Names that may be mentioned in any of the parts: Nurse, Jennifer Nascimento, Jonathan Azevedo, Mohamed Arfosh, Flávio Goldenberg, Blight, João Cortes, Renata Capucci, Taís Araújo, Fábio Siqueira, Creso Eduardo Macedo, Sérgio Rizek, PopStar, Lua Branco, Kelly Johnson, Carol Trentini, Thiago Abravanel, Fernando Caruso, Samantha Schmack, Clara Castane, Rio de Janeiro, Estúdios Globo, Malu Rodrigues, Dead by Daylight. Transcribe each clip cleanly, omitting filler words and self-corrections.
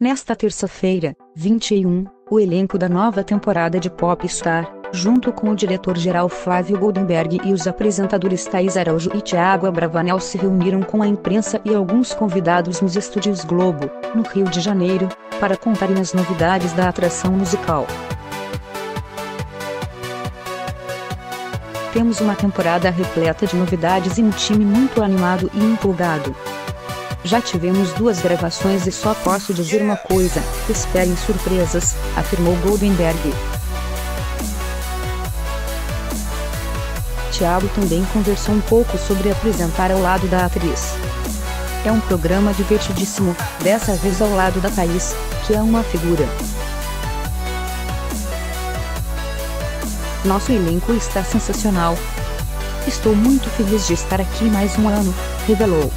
Nesta terça-feira, 21, o elenco da nova temporada de PopStar, junto com o diretor-geral Flávio Goldenberg e os apresentadores Taís Araújo e Thiago Abravanel, se reuniram com a imprensa e alguns convidados nos Estúdios Globo, no Rio de Janeiro, para contarem as novidades da atração musical. Temos uma temporada repleta de novidades e um time muito animado e empolgado. Já tivemos duas gravações e só posso dizer uma coisa: esperem surpresas, afirmou Goldenberg. Thiago também conversou um pouco sobre apresentar ao lado da atriz. É um programa divertidíssimo, dessa vez ao lado da Taís, que é uma figura. Nosso elenco está sensacional. Estou muito feliz de estar aqui mais um ano, revelou.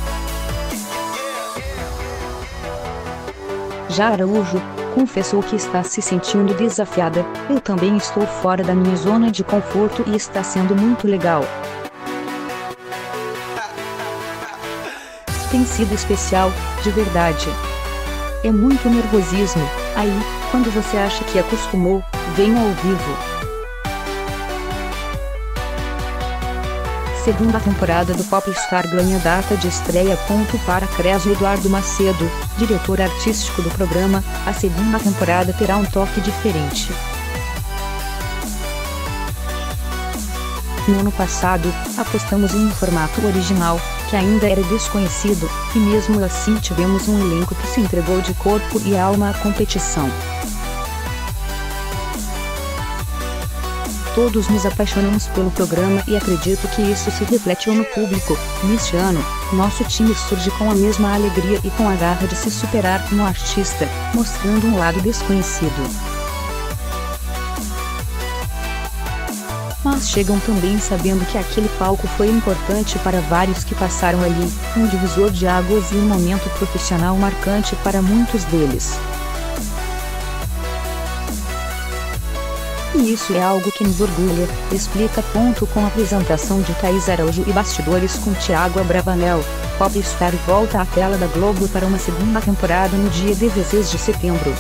Já Araújo confessou que está se sentindo desafiada. Eu também estou fora da minha zona de conforto e está sendo muito legal. Tem sido especial, de verdade. É muito nervosismo, aí, quando você acha que acostumou, vem ao vivo. Segunda temporada do PopStar ganha data de estreia. Para Creso Eduardo Macedo, diretor artístico do programa, a segunda temporada terá um toque diferente. No ano passado, apostamos em um formato original, que ainda era desconhecido, e mesmo assim tivemos um elenco que se entregou de corpo e alma à competição. Todos nos apaixonamos pelo programa e acredito que isso se refletiu no público. Neste ano, nosso time surge com a mesma alegria e com a garra de se superar como artista, mostrando um lado desconhecido. Mas chegam também sabendo que aquele palco foi importante para vários que passaram ali, um divisor de águas e um momento profissional marcante para muitos deles. E isso é algo que nos orgulha, explica. Com a apresentação de Taís Araújo e bastidores com Thiago Abravanel, PopStar volta à tela da Globo para uma segunda temporada no dia 16 de setembro.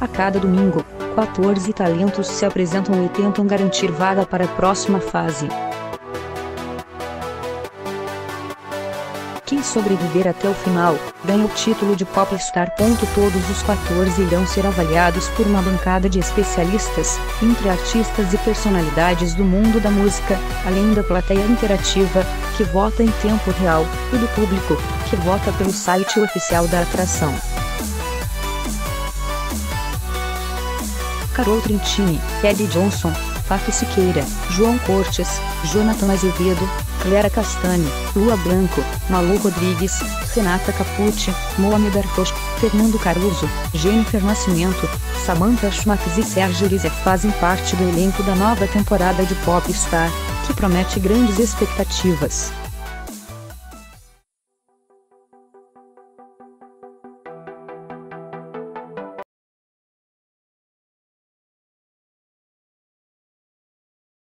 A cada domingo, 14 talentos se apresentam e tentam garantir vaga para a próxima fase. Quem sobreviver até o final, ganha o título de PopStar. Todos os 14 irão ser avaliados por uma bancada de especialistas, entre artistas e personalidades do mundo da música, além da plateia interativa, que vota em tempo real, e do público, que vota pelo site oficial da atração. Carol Trentini, Kelly Johnson, Fábio Siqueira, João Cortes, Jonathan Azevedo, Clara Castane, Lua Branco, Malu Rodrigues, Renata Capucci, Mohamed Arfosh, Fernando Caruso, Jennifer Nascimento, Samantha Schmack e Sérgio Rizek fazem parte do elenco da nova temporada de PopStar, que promete grandes expectativas.